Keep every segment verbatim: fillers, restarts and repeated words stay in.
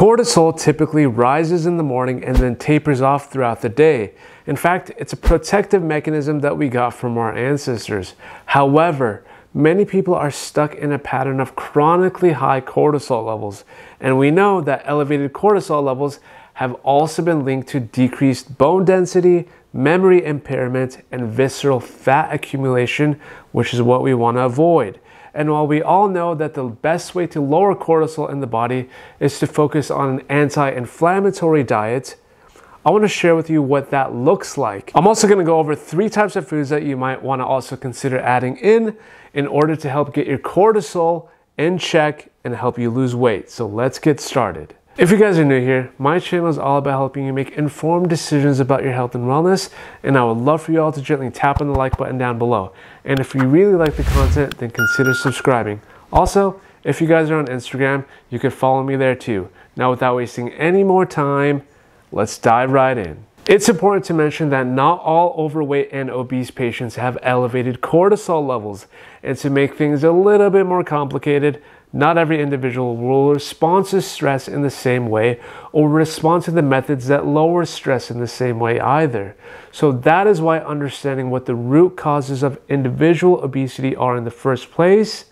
Cortisol typically rises in the morning and then tapers off throughout the day. In fact, it's a protective mechanism that we got from our ancestors. However, many people are stuck in a pattern of chronically high cortisol levels, and we know that elevated cortisol levels have also been linked to decreased bone density, memory impairment, and visceral fat accumulation, which is what we want to avoid. And while we all know that the best way to lower cortisol in the body is to focus on an anti-inflammatory diet, I want to share with you what that looks like. I'm also going to go over three types of foods that you might want to also consider adding in in order to help get your cortisol in check and help you lose weight. So let's get started. If you guys are new here, my channel is all about helping you make informed decisions about your health and wellness, and I would love for you all to gently tap on the like button down below. And if you really like the content, then consider subscribing. Also, if you guys are on Instagram, you can follow me there too. Now, without wasting any more time, let's dive right in. It's important to mention that not all overweight and obese patients have elevated cortisol levels, and to make things a little bit more complicated, not every individual will respond to stress in the same way or respond to the methods that lower stress in the same way either. So that is why understanding what the root causes of individual obesity are in the first place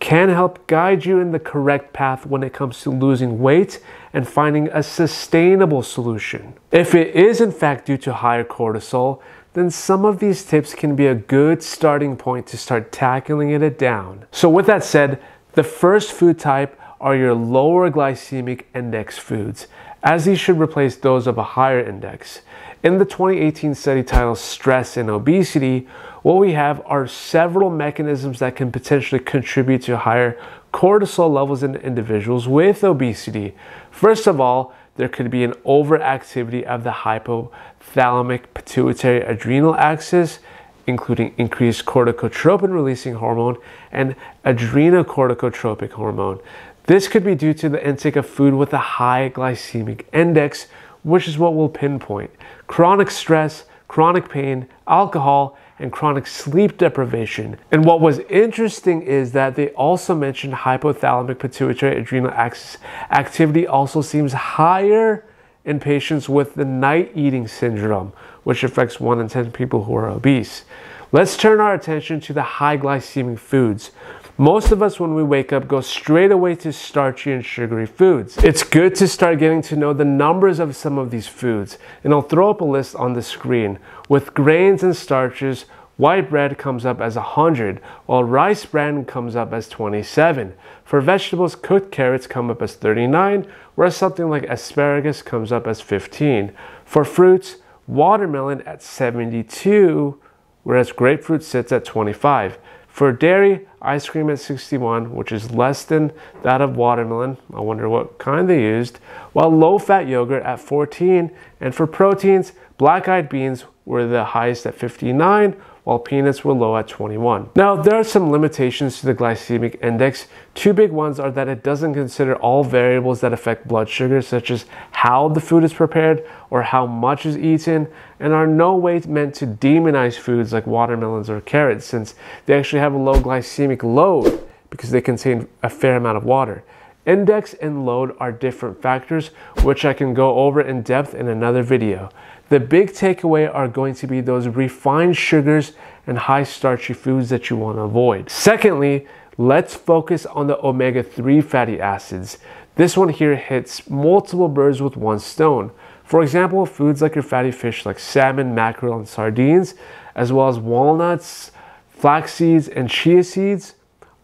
can help guide you in the correct path when it comes to losing weight and finding a sustainable solution. If it is in fact due to higher cortisol, then some of these tips can be a good starting point to start tackling it down. So with that said, the first food type are your lower glycemic index foods, as these should replace those of a higher index. In the twenty eighteen study titled Stress and Obesity, what we have are several mechanisms that can potentially contribute to higher cortisol levels in individuals with obesity. First of all, there could be an overactivity of the hypothalamic pituitary adrenal axis, including increased corticotropin-releasing hormone and adrenocorticotropic hormone. This could be due to the intake of food with a high glycemic index, which is what we'll pinpoint. Chronic stress, chronic pain, alcohol, and chronic sleep deprivation. And what was interesting is that they also mentioned hypothalamic pituitary adrenal axis activity also seems higher in patients with the night eating syndrome, which affects one in ten people who are obese. Let's turn our attention to the high glycemic foods. Most of us, when we wake up, go straight away to starchy and sugary foods. It's good to start getting to know the numbers of some of these foods, and I'll throw up a list on the screen. With grains and starches, white bread comes up as one hundred, while rice bran comes up as twenty-seven. For vegetables, cooked carrots come up as thirty-nine, whereas something like asparagus comes up as fifteen. For fruits, watermelon at seventy-two, whereas grapefruit sits at twenty-five. For dairy, ice cream at sixty-one, which is less than that of watermelon. I wonder what kind they used. While low-fat yogurt at fourteen, and for proteins, black-eyed beans were the highest at fifty-nine, while peanuts were low at twenty-one. Now, there are some limitations to the glycemic index. Two big ones are that it doesn't consider all variables that affect blood sugar, such as how the food is prepared or how much is eaten, and are no way meant to demonize foods like watermelons or carrots, since they actually have a low glycemic load because they contain a fair amount of water. Index and load are different factors, which I can go over in depth in another video. The big takeaway are going to be those refined sugars and high starchy foods that you want to avoid. Secondly, let's focus on the omega three fatty acids. This one here hits multiple birds with one stone. For example, foods like your fatty fish like salmon, mackerel, and sardines, as well as walnuts, flax seeds, and chia seeds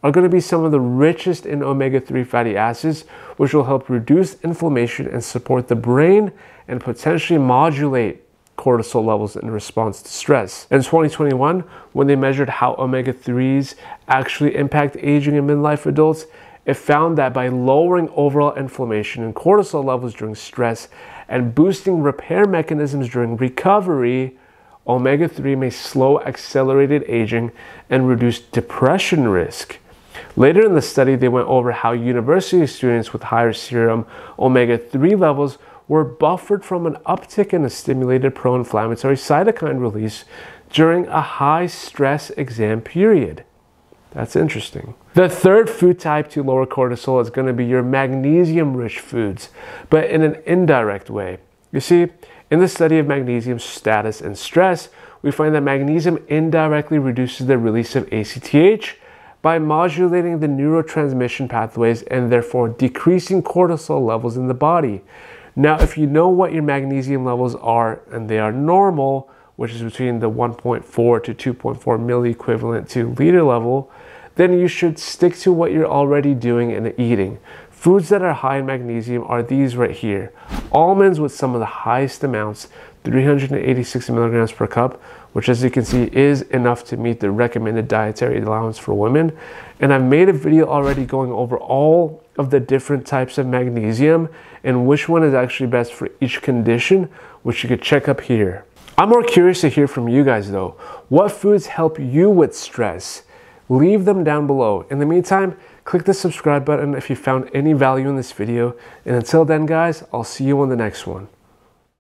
are going to be some of the richest in omega three fatty acids, which will help reduce inflammation and support the brain and potentially modulate cortisol levels in response to stress. In twenty twenty-one, when they measured how omega threes actually impact aging in midlife adults, it found that by lowering overall inflammation and cortisol levels during stress and boosting repair mechanisms during recovery, omega three may slow accelerated aging and reduce depression risk. Later in the study, they went over how university students with higher serum omega three levels were buffered from an uptick in a stimulated pro-inflammatory cytokine release during a high stress exam period. That's interesting. The third food type to lower cortisol is going to be your magnesium-rich foods, but in an indirect way. You see, in the study of magnesium status and stress, we find that magnesium indirectly reduces the release of A C T H by modulating the neurotransmission pathways and therefore decreasing cortisol levels in the body. Now, if you know what your magnesium levels are and they are normal, which is between the one point four to two point four milliequivalent to liter level, then you should stick to what you're already doing and eating. Foods that are high in magnesium are these right here. Almonds with some of the highest amounts, three hundred eighty-six milligrams per cup, which as you can see is enough to meet the recommended dietary allowance for women. And I've made a video already going over all of the different types of magnesium and which one is actually best for each condition, which you could check up here. I'm more curious to hear from you guys though. What foods help you with stress? Leave them down below. In the meantime, click the subscribe button if you found any value in this video. And until then guys, I'll see you on the next one.